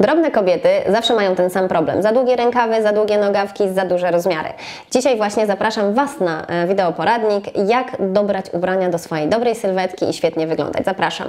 Drobne kobiety zawsze mają ten sam problem. Za długie rękawy, za długie nogawki, za duże rozmiary. Dzisiaj właśnie zapraszam Was na wideoporadnik, jak dobrać ubrania do swojej dobrej sylwetki i świetnie wyglądać. Zapraszam.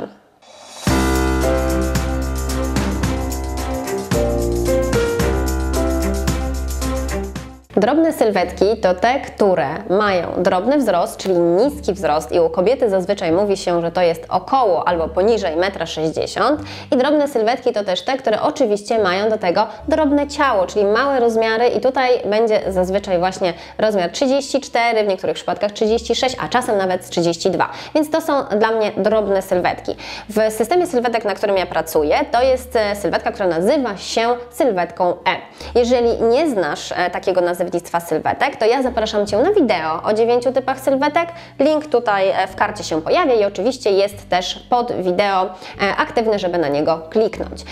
Drobne sylwetki to te, które mają drobny wzrost, czyli niski wzrost i u kobiety zazwyczaj mówi się, że to jest około albo poniżej 1,60 m i drobne sylwetki to też te, które oczywiście mają do tego drobne ciało, czyli małe rozmiary i tutaj będzie zazwyczaj właśnie rozmiar 34, w niektórych przypadkach 36, a czasem nawet 32, więc to są dla mnie drobne sylwetki. W systemie sylwetek, na którym ja pracuję, to jest sylwetka, która nazywa się sylwetką E. Jeżeli nie znasz takiego nazewnictwa, sylwetek, to ja zapraszam Cię na wideo o 9 typach sylwetek. Link tutaj w karcie się pojawia i oczywiście jest też pod wideo aktywny, żeby na niego kliknąć.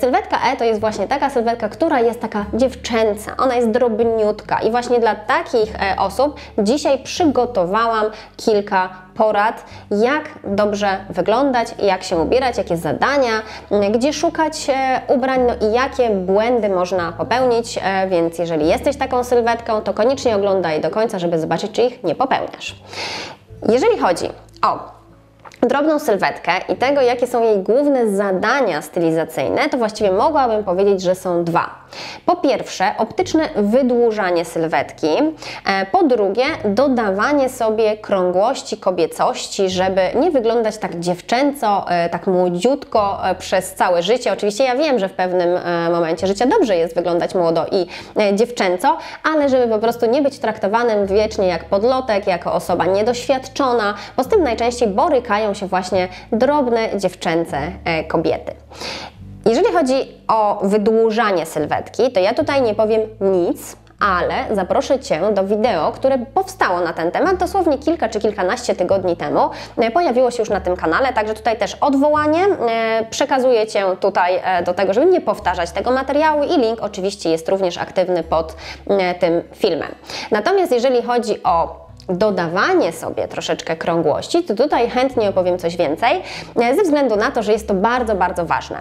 Sylwetka E to jest właśnie taka sylwetka, która jest taka dziewczęca, ona jest drobniutka i właśnie dla takich osób dzisiaj przygotowałam kilka porad, jak dobrze wyglądać, jak się ubierać, jakie zadania, gdzie szukać ubrań, no i jakie błędy można popełnić, więc jeżeli jesteś taką sylwetką, to koniecznie oglądaj do końca, żeby zobaczyć, czy ich nie popełniasz. Jeżeli chodzi o drobną sylwetkę i tego, jakie są jej główne zadania stylizacyjne, to właściwie mogłabym powiedzieć, że są dwa. Po pierwsze, optyczne wydłużanie sylwetki. Po drugie, dodawanie sobie krągłości, kobiecości, żeby nie wyglądać tak dziewczęco, tak młodziutko przez całe życie. Oczywiście ja wiem, że w pewnym momencie życia dobrze jest wyglądać młodo i dziewczęco, ale żeby po prostu nie być traktowanym wiecznie jak podlotek, jako osoba niedoświadczona, bo z tym najczęściej borykają się właśnie drobne, dziewczęce kobiety. Jeżeli chodzi o wydłużanie sylwetki, to ja tutaj nie powiem nic, ale zaproszę Cię do wideo, które powstało na ten temat dosłownie kilka czy kilkanaście tygodni temu. Pojawiło się już na tym kanale, także tutaj też odwołanie. Przekazuję Cię tutaj do tego, żeby nie powtarzać tego materiału i link oczywiście jest również aktywny pod tym filmem. Natomiast jeżeli chodzi o dodawanie sobie troszeczkę krągłości, to tutaj chętnie opowiem coś więcej, ze względu na to, że jest to bardzo, bardzo ważne.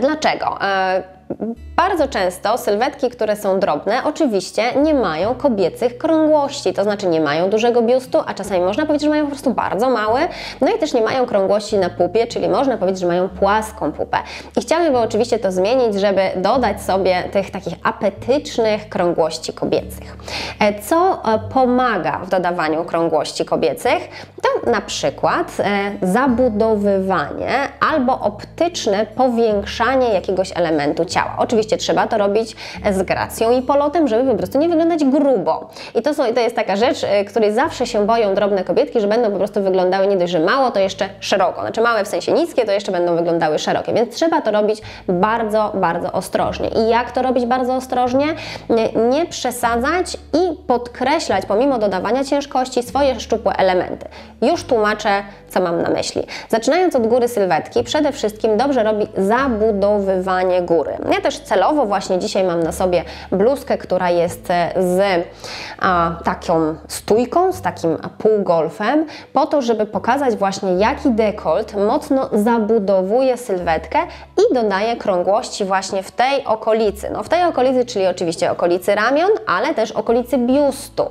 Dlaczego? Bardzo często sylwetki, które są drobne, oczywiście nie mają kobiecych krągłości, to znaczy nie mają dużego biustu, a czasami można powiedzieć, że mają po prostu bardzo mały, no i też nie mają krągłości na pupie, czyli można powiedzieć, że mają płaską pupę. I chciałabym oczywiście to zmienić, żeby dodać sobie tych takich apetycznych krągłości kobiecych. Co pomaga w dodawaniu krągłości kobiecych? To na przykład zabudowywanie albo optyczne powiększanie jakiegoś elementu ciała. Oczywiście trzeba to robić z gracją i polotem, żeby po prostu nie wyglądać grubo. I to jest taka rzecz, której zawsze się boją drobne kobietki, że będą po prostu wyglądały nie dość, że mało, to jeszcze szeroko. Znaczy małe w sensie niskie, to jeszcze będą wyglądały szerokie. Więc trzeba to robić bardzo, bardzo ostrożnie. I jak to robić bardzo ostrożnie? Nie przesadzać i podkreślać pomimo dodawania ciężkości swoje szczupłe elementy. Już tłumaczę, co mam na myśli. Zaczynając od góry sylwetki, przede wszystkim dobrze robi zabudowywanie góry. Ja też celowo właśnie dzisiaj mam na sobie bluzkę, która jest z taką stójką, z takim półgolfem, po to, żeby pokazać właśnie, jaki dekolt mocno zabudowuje sylwetkę i dodaje krągłości właśnie w tej okolicy. No w tej okolicy, czyli oczywiście okolicy ramion, ale też okolicy biustu.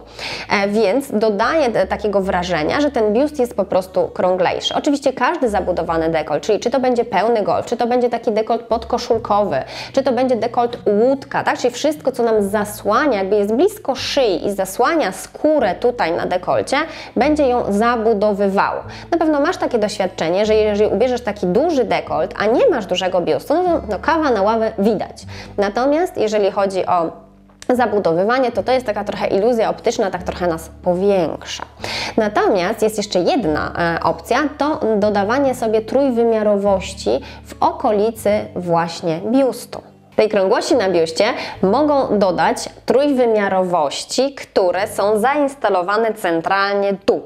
Więc dodaje takiego wrażenia, że ten biust jest po prostu krąglejszy. Oczywiście każdy zabudowany dekolt, czyli czy to będzie pełny golf, czy to będzie taki dekolt podkoszulkowy, czy to będzie dekolt łódka, tak? Czyli wszystko, co nam zasłania, jakby jest blisko szyi i zasłania skórę tutaj na dekolcie, będzie ją zabudowywało. Na pewno masz takie doświadczenie, że jeżeli ubierzesz taki duży dekolt, a nie masz dużego biustu, no to no, kawa na ławę widać. Natomiast jeżeli chodzi o zabudowywanie, to jest taka trochę iluzja optyczna, tak trochę nas powiększa. Natomiast jest jeszcze jedna opcja, to dodawanie sobie trójwymiarowości w okolicy właśnie biustu. Tej krągłości na biuście mogą dodać trójwymiarowości, które są zainstalowane centralnie tu.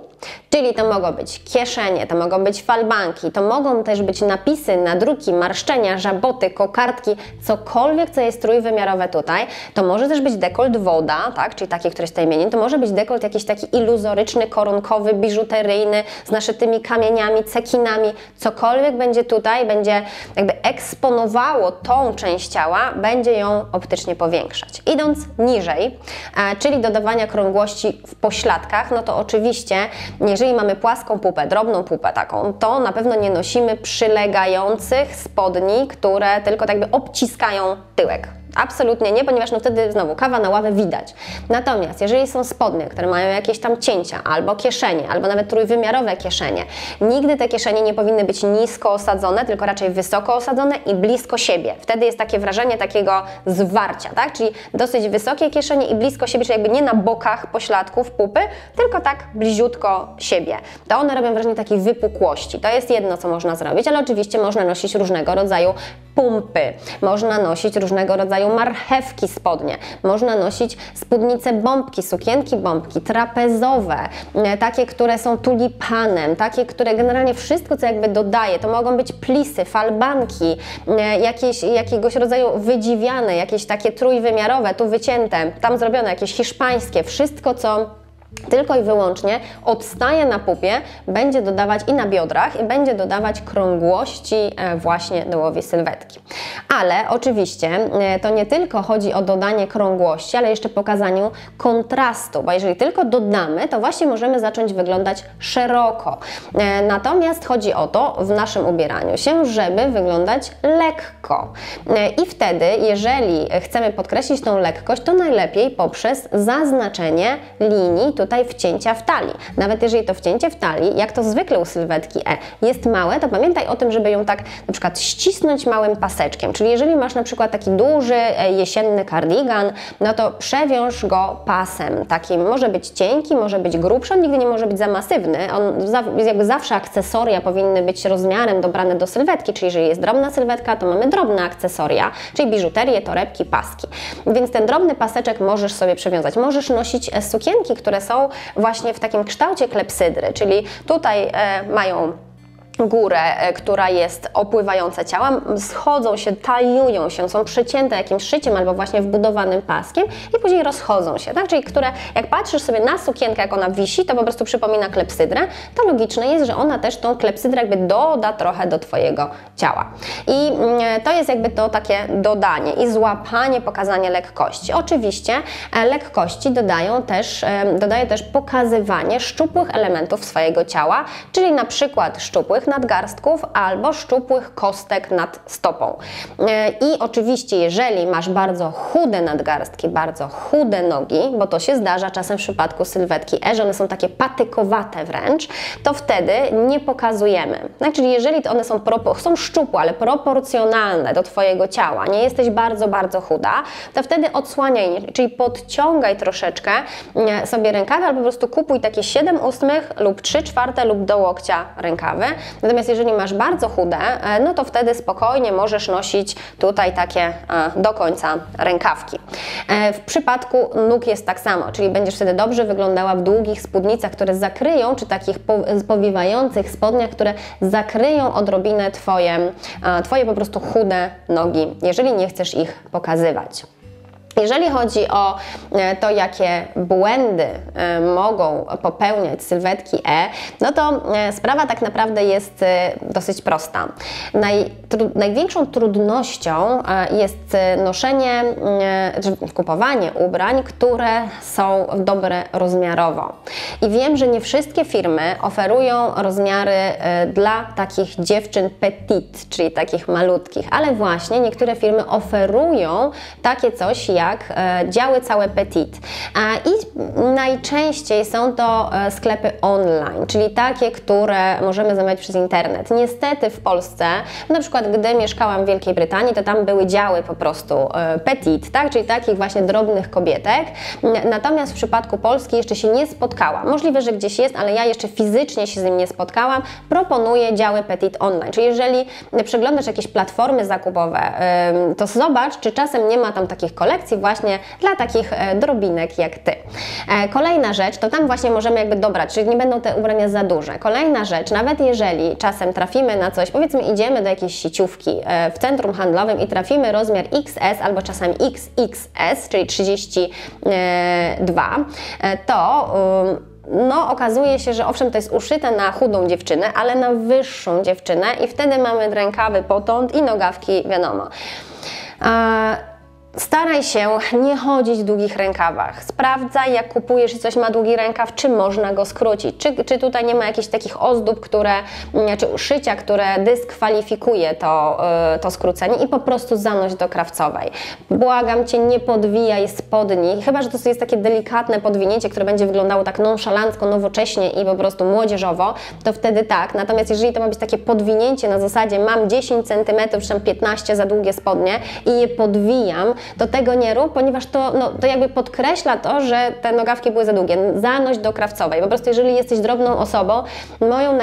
Czyli to mogą być kieszenie, to mogą być falbanki, to mogą też być napisy, nadruki, marszczenia, żaboty, kokardki, cokolwiek, co jest trójwymiarowe tutaj. To może też być dekolt woda, tak? Czyli taki, któryś z tej imienin. To może być dekolt jakiś taki iluzoryczny, koronkowy, biżuteryjny, z naszytymi kamieniami, cekinami. Cokolwiek będzie tutaj, będzie jakby eksponowało tą część ciała, będzie ją optycznie powiększać. Idąc niżej, czyli dodawania krągłości w pośladkach, no to oczywiście, jeżeli mamy płaską pupę, drobną pupę taką, to na pewno nie nosimy przylegających spodni, które tylko tak jakby obciskają tyłek. Absolutnie nie, ponieważ no wtedy znowu kawa na ławę widać. Natomiast jeżeli są spodnie, które mają jakieś tam cięcia, albo kieszenie, albo nawet trójwymiarowe kieszenie, nigdy te kieszenie nie powinny być nisko osadzone, tylko raczej wysoko osadzone i blisko siebie. Wtedy jest takie wrażenie takiego zwarcia, tak? Czyli dosyć wysokie kieszenie i blisko siebie, czyli jakby nie na bokach pośladków pupy, tylko tak bliziutko siebie. To one robią wrażenie takiej wypukłości. To jest jedno, co można zrobić, ale oczywiście można nosić różnego rodzaju pumpy, można nosić różnego rodzaju marchewki spodnie, można nosić spódnice bombki, sukienki bombki, trapezowe, takie, które są tulipanem, takie, które generalnie wszystko, co jakby dodaje, to mogą być plisy, falbanki, jakiegoś rodzaju wydziwiane, jakieś takie trójwymiarowe, tu wycięte, tam zrobione, jakieś hiszpańskie, wszystko, co tylko i wyłącznie odstaje na pupie, będzie dodawać i na biodrach, i będzie dodawać krągłości właśnie dołowi sylwetki. Ale oczywiście to nie tylko chodzi o dodanie krągłości, ale jeszcze pokazaniu kontrastu, bo jeżeli tylko dodamy, to właśnie możemy zacząć wyglądać szeroko. Natomiast chodzi o to w naszym ubieraniu się, żeby wyglądać lekko. I wtedy, jeżeli chcemy podkreślić tą lekkość, to najlepiej poprzez zaznaczenie linii tutaj wcięcia w talii. Nawet jeżeli to wcięcie w talii, jak to zwykle u sylwetki jest małe, to pamiętaj o tym, żeby ją tak na przykład ścisnąć małym paseczkiem. Czyli jeżeli masz na przykład taki duży jesienny kardigan, no to przewiąż go pasem. Takim może być cienki, może być grubszy, on nigdy nie może być za masywny. Jakby zawsze akcesoria powinny być rozmiarem dobrane do sylwetki, czyli jeżeli jest drobna sylwetka, to mamy drobne akcesoria, czyli biżuterię, torebki, paski. Więc ten drobny paseczek możesz sobie przewiązać. Możesz nosić sukienki, które są właśnie w takim kształcie klepsydry, czyli tutaj mają górę, która jest opływająca ciała, schodzą się, taliują się, są przycięte jakimś szyciem albo właśnie wbudowanym paskiem i później rozchodzą się, tak? Czyli które, jak patrzysz sobie na sukienkę, jak ona wisi, to po prostu przypomina klepsydrę, to logiczne jest, że ona też tą klepsydrę jakby doda trochę do Twojego ciała. I to jest jakby to takie dodanie i złapanie, pokazanie lekkości. Oczywiście lekkości dodaje też pokazywanie szczupłych elementów swojego ciała, czyli na przykład szczupłych nadgarstków albo szczupłych kostek nad stopą. I oczywiście, jeżeli masz bardzo chude nadgarstki, bardzo chude nogi, bo to się zdarza czasem w przypadku sylwetki E, że one są takie patykowate wręcz, to wtedy nie pokazujemy. Czyli jeżeli one są szczupłe, ale proporcjonalne do Twojego ciała, nie jesteś bardzo, bardzo chuda, to wtedy odsłaniaj, czyli podciągaj troszeczkę sobie rękawy, albo po prostu kupuj takie 7/8 lub 3/4 lub do łokcia rękawy. Natomiast jeżeli masz bardzo chude, no to wtedy spokojnie możesz nosić tutaj takie do końca rękawki. W przypadku nóg jest tak samo, czyli będziesz wtedy dobrze wyglądała w długich spódnicach, które zakryją, czy takich powiewających spodniach, które zakryją odrobinę Twoje po prostu chude nogi, jeżeli nie chcesz ich pokazywać. Jeżeli chodzi o to, jakie błędy mogą popełniać sylwetki E, no to sprawa tak naprawdę jest dosyć prosta. Największą trudnością jest noszenie, kupowanie ubrań, które są dobre rozmiarowo. I wiem, że nie wszystkie firmy oferują rozmiary dla takich dziewczyn petit, czyli takich malutkich, ale właśnie niektóre firmy oferują takie coś jak działy całe petit. I najczęściej są to sklepy online, czyli takie, które możemy zamawiać przez internet. Niestety w Polsce, na przykład gdy mieszkałam w Wielkiej Brytanii, to tam były działy po prostu petit, tak? Czyli takich właśnie drobnych kobietek. Natomiast w przypadku Polski jeszcze się nie spotkałam. Możliwe, że gdzieś jest, ale ja jeszcze fizycznie się z nim nie spotkałam. Proponuję działy petit online. Czyli jeżeli przeglądasz jakieś platformy zakupowe, to zobacz, czy czasem nie ma tam takich kolekcji właśnie dla takich drobinek jak Ty. Kolejna rzecz, to tam właśnie możemy jakby dobrać, czyli nie będą te ubrania za duże. Kolejna rzecz, nawet jeżeli czasem trafimy na coś, powiedzmy idziemy do jakiejś sieciówki w centrum handlowym i trafimy rozmiar XS albo czasami XXS, czyli 32, to no, okazuje się, że owszem, to jest uszyte na chudą dziewczynę, ale na wyższą dziewczynę i wtedy mamy rękawy potąd i nogawki, wiadomo. Staraj się nie chodzić w długich rękawach. Sprawdzaj, jak kupujesz i coś ma długi rękaw, czy można go skrócić, czy tutaj nie ma jakichś takich ozdób, czy szycia, które dyskwalifikuje to skrócenie i po prostu zanoś do krawcowej. Błagam Cię, nie podwijaj spodni, chyba że to jest takie delikatne podwinięcie, które będzie wyglądało tak nonszalancko, nowocześnie i po prostu młodzieżowo, to wtedy tak. Natomiast jeżeli to ma być takie podwinięcie na zasadzie mam 10 cm, czy tam 15 za długie spodnie i je podwijam, to tego nie rób, ponieważ to jakby podkreśla to, że te nogawki były za długie. Zanoś do krawcowej. Po prostu jeżeli jesteś drobną osobą, moją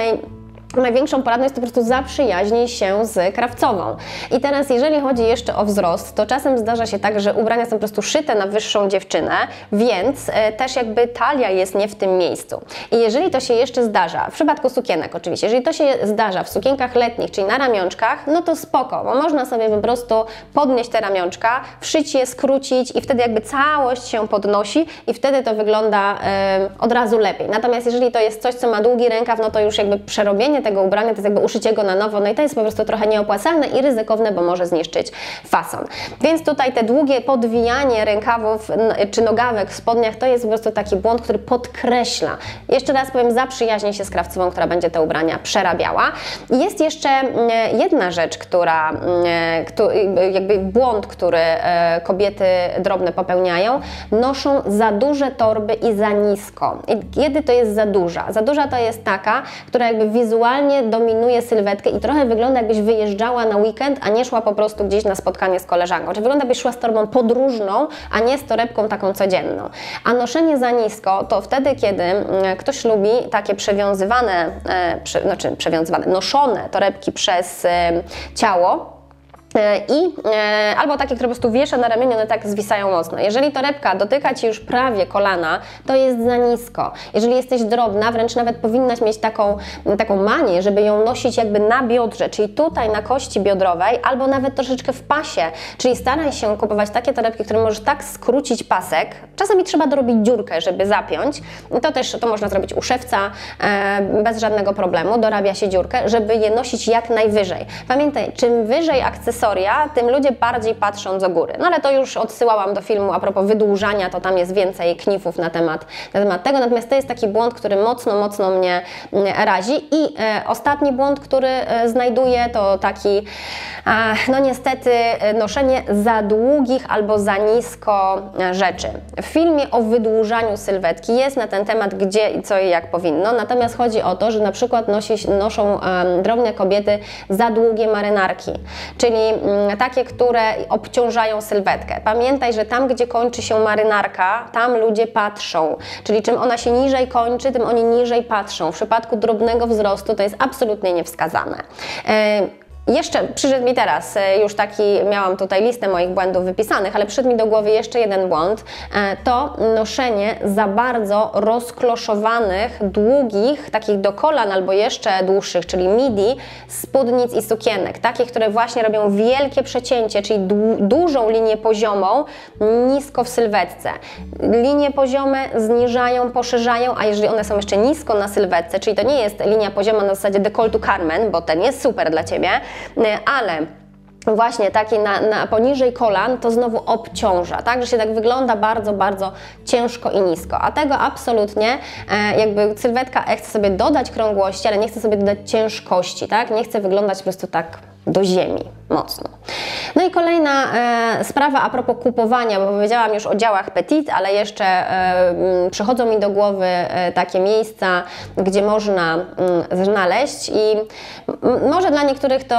największą poradą jest to po prostu zaprzyjaźnij się z krawcową. I teraz jeżeli chodzi jeszcze o wzrost, to czasem zdarza się tak, że ubrania są po prostu szyte na wyższą dziewczynę, więc też jakby talia jest nie w tym miejscu. I jeżeli to się jeszcze zdarza, w przypadku sukienek oczywiście, jeżeli to się zdarza w sukienkach letnich, czyli na ramionczkach, no to spoko, bo można sobie po prostu podnieść te ramionczka, wszyć je, skrócić i wtedy jakby całość się podnosi i wtedy to wygląda od razu lepiej. Natomiast jeżeli to jest coś, co ma długi rękaw, no to już jakby przerobienie tego ubrania, to jest jakby uszycie go na nowo, no i to jest po prostu trochę nieopłacalne i ryzykowne, bo może zniszczyć fason. Więc tutaj te długie podwijanie rękawów czy nogawek w spodniach to jest po prostu taki błąd, który podkreśla. Jeszcze raz powiem, zaprzyjaźnij się z krawcową, która będzie te ubrania przerabiała. Jest jeszcze jedna rzecz, jakby błąd, który kobiety drobne popełniają, noszą za duże torby i za nisko. I kiedy to jest za duża? Za duża to jest taka, która jakby wizualnie dominuje sylwetkę i trochę wygląda, jakbyś wyjeżdżała na weekend, a nie szła po prostu gdzieś na spotkanie z koleżanką. Czyli wygląda, jakbyś szła z torbą podróżną, a nie z torebką taką codzienną. A noszenie za nisko to wtedy, kiedy ktoś lubi takie noszone torebki przez ciało, albo takie, które po prostu wiesza na ramieniu, one tak zwisają mocno. Jeżeli torebka dotyka Ci już prawie kolana, to jest za nisko. Jeżeli jesteś drobna, wręcz nawet powinnaś mieć taką manię, żeby ją nosić jakby na biodrze, czyli tutaj na kości biodrowej, albo nawet troszeczkę w pasie. Czyli staraj się kupować takie torebki, które możesz tak skrócić pasek. Czasami trzeba dorobić dziurkę, żeby zapiąć. To można zrobić u szewca bez żadnego problemu. Dorabia się dziurkę, żeby je nosić jak najwyżej. Pamiętaj, czym wyżej akcesoria, tym ludzie bardziej patrzą do góry. No ale to już odsyłałam do filmu a propos wydłużania, to tam jest więcej knifów na temat tego, natomiast to jest taki błąd, który mocno mnie razi. I ostatni błąd, który znajduję, to taki, no niestety, noszenie za długich albo za nisko rzeczy. W filmie o wydłużaniu sylwetki jest na ten temat gdzie i co i jak powinno, natomiast chodzi o to, że na przykład noszą drobne kobiety za długie marynarki, czyli takie, które obciążają sylwetkę. Pamiętaj, że tam, gdzie kończy się marynarka, tam ludzie patrzą. Czyli czym ona się niżej kończy, tym oni niżej patrzą. W przypadku drobnego wzrostu to jest absolutnie niewskazane. Jeszcze przyszedł mi teraz, już taki miałam tutaj listę moich błędów wypisanych, ale przyszedł mi do głowy jeszcze jeden błąd, to noszenie za bardzo rozkloszowanych, długich, takich do kolan albo jeszcze dłuższych, czyli midi, spódnic i sukienek, takich, które właśnie robią wielkie przecięcie, czyli dużą linię poziomą, nisko w sylwetce. Linie poziome zniżają, poszerzają, a jeżeli one są jeszcze nisko na sylwetce, czyli to nie jest linia pozioma na zasadzie dekoltu Carmen, bo ten jest super dla Ciebie, ale właśnie taki poniżej kolan to znowu obciąża, tak, że się tak wygląda bardzo ciężko i nisko, a tego absolutnie jakby sylwetka chce sobie dodać krągłości, ale nie chce sobie dodać ciężkości, tak, nie chce wyglądać po prostu tak do ziemi mocno. No i kolejna sprawa a propos kupowania, bo powiedziałam już o działach petit, ale jeszcze przychodzą mi do głowy takie miejsca, gdzie można znaleźć i może dla niektórych to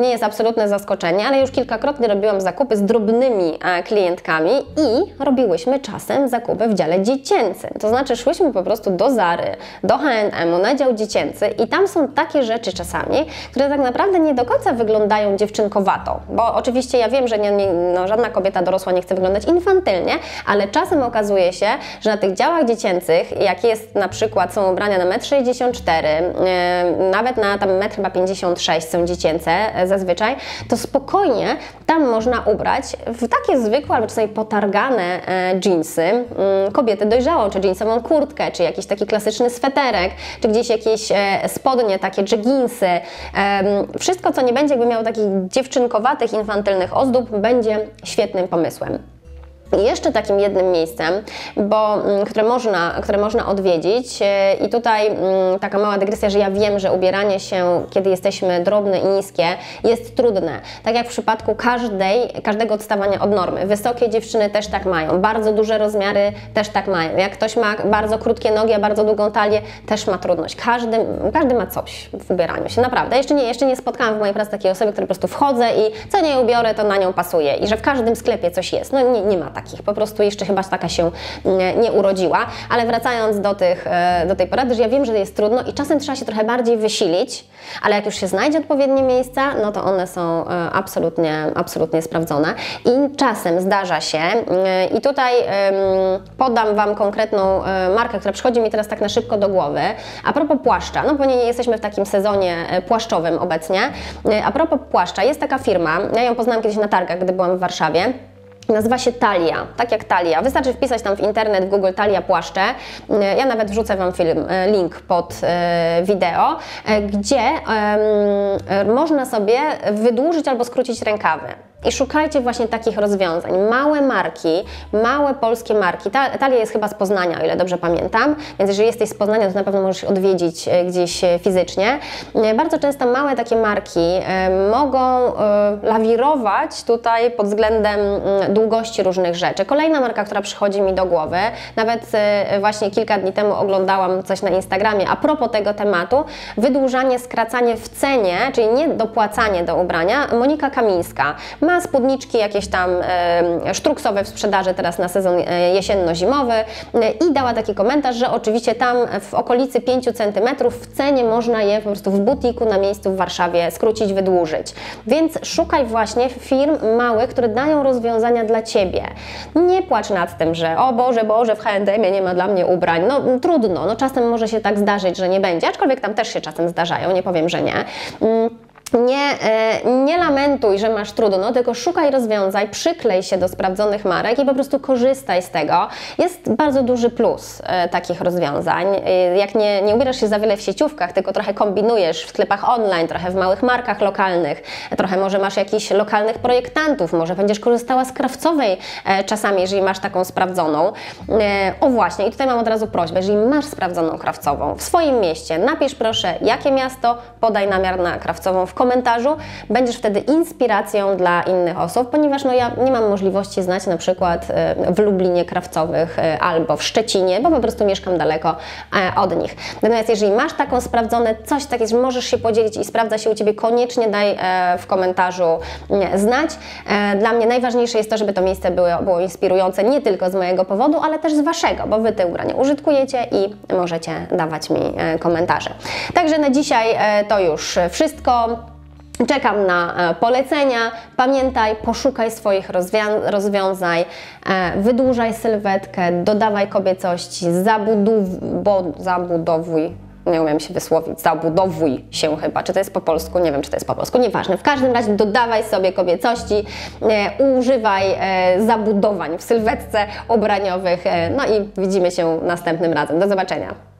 nie jest absolutne zaskoczenie, ale już kilkakrotnie robiłam zakupy z drobnymi klientkami i robiłyśmy czasem zakupy w dziale dziecięcym. To znaczy szłyśmy po prostu do Zary, do H&M-u, na dział dziecięcy i tam są takie rzeczy czasami, które tak naprawdę nie do końca palce wyglądają dziewczynkowato, bo oczywiście ja wiem, że żadna kobieta dorosła nie chce wyglądać infantylnie, ale czasem okazuje się, że na tych działach dziecięcych, jak jest na przykład, są ubrania na 1,64 m, nawet na tam 1,56 m są dziecięce zazwyczaj, to spokojnie tam można ubrać w takie zwykłe albo czasami potargane dżinsy kobiety dojrzałą, czy dżinsową kurtkę, czy jakiś taki klasyczny sweterek, czy gdzieś jakieś spodnie takie, czy ginsy. Wszystko, co nie będzie jakby miało takich dziewczynkowatych, infantylnych ozdób, będzie świetnym pomysłem. I jeszcze takim jednym miejscem, które można odwiedzić, i tutaj taka mała dygresja, że ja wiem, że ubieranie się, kiedy jesteśmy drobne i niskie, jest trudne. Tak jak w przypadku każdego odstawania od normy. Wysokie dziewczyny też tak mają, bardzo duże rozmiary też tak mają. Jak ktoś ma bardzo krótkie nogi, a bardzo długą talię, też ma trudność. Każdy ma coś w ubieraniu się, naprawdę. Jeszcze nie spotkałam w mojej pracy takiej osoby, która po prostu wchodzę i co nie ubiorę, to na nią pasuje. I że w każdym sklepie coś jest. No nie ma takich. Po prostu jeszcze chyba taka się nie urodziła. Ale wracając do tej porady, że ja wiem, że jest trudno i czasem trzeba się trochę bardziej wysilić, ale jak już się znajdzie odpowiednie miejsca, no to one są absolutnie sprawdzone. I czasem zdarza się, i tutaj podam Wam konkretną markę, która przychodzi mi teraz tak na szybko do głowy, a propos płaszcza, no bo nie jesteśmy w takim sezonie płaszczowym obecnie. A propos płaszcza, jest taka firma, ja ją poznałam kiedyś na targach, gdy byłam w Warszawie. Nazywa się Talia, tak jak talia. Wystarczy wpisać tam w internet, w Google Talia płaszcze. Ja nawet wrzucę Wam link pod wideo, gdzie można sobie wydłużyć albo skrócić rękawy. I szukajcie właśnie takich rozwiązań. Małe marki, małe polskie marki. Talia jest chyba z Poznania, o ile dobrze pamiętam, więc jeżeli jesteś z Poznania, to na pewno możesz odwiedzić gdzieś fizycznie. Bardzo często małe takie marki mogą lawirować tutaj pod względem długości różnych rzeczy. Kolejna marka, która przychodzi mi do głowy, nawet właśnie kilka dni temu oglądałam coś na Instagramie a propos tego tematu, wydłużanie, skracanie w cenie, czyli niedopłacanie do ubrania. Monika Kamińska ma spódniczki jakieś tam sztruksowe w sprzedaży teraz na sezon jesienno-zimowy i dała taki komentarz, że oczywiście tam w okolicy 5 cm w cenie można je po prostu w butiku na miejscu w Warszawie skrócić, wydłużyć. Więc szukaj właśnie firm małych, które dają rozwiązania dla Ciebie. Nie płacz nad tym, że o Boże, w H&M nie ma dla mnie ubrań. No trudno, no czasem może się tak zdarzyć, że nie będzie, aczkolwiek tam też się czasem zdarzają, nie powiem, że nie. Nie lamentuj, że masz trudno, tylko szukaj rozwiązań, przyklej się do sprawdzonych marek i po prostu korzystaj z tego. Jest bardzo duży plus takich rozwiązań. Jak nie ubierasz się za wiele w sieciówkach, tylko trochę kombinujesz w sklepach online, trochę w małych markach lokalnych, trochę może masz jakichś lokalnych projektantów, może będziesz korzystała z krawcowej czasami, jeżeli masz taką sprawdzoną. O właśnie, i tutaj mam od razu prośbę, jeżeli masz sprawdzoną krawcową w swoim mieście, napisz proszę jakie miasto, podaj namiar na krawcową w komentarzu, będziesz wtedy inspiracją dla innych osób, ponieważ no ja nie mam możliwości znać na przykład w Lublinie krawcowych albo w Szczecinie, bo po prostu mieszkam daleko od nich. Natomiast jeżeli masz taką sprawdzone coś takiego, że możesz się podzielić i sprawdza się u Ciebie, koniecznie daj w komentarzu znać. Dla mnie najważniejsze jest to, żeby to miejsce było inspirujące nie tylko z mojego powodu, ale też z Waszego, bo Wy te ubrania użytkujecie i możecie dawać mi komentarze. Także na dzisiaj to już wszystko. Czekam na polecenia. Pamiętaj, poszukaj swoich rozwiązań, wydłużaj sylwetkę, dodawaj kobiecości, zabudowuj. Nie umiem się wysłowić, zabudowuj się chyba, czy to jest po polsku, nie wiem, czy to jest po polsku, nieważne. W każdym razie dodawaj sobie kobiecości, używaj zabudowań w sylwetce ubraniowych, no i widzimy się następnym razem. Do zobaczenia.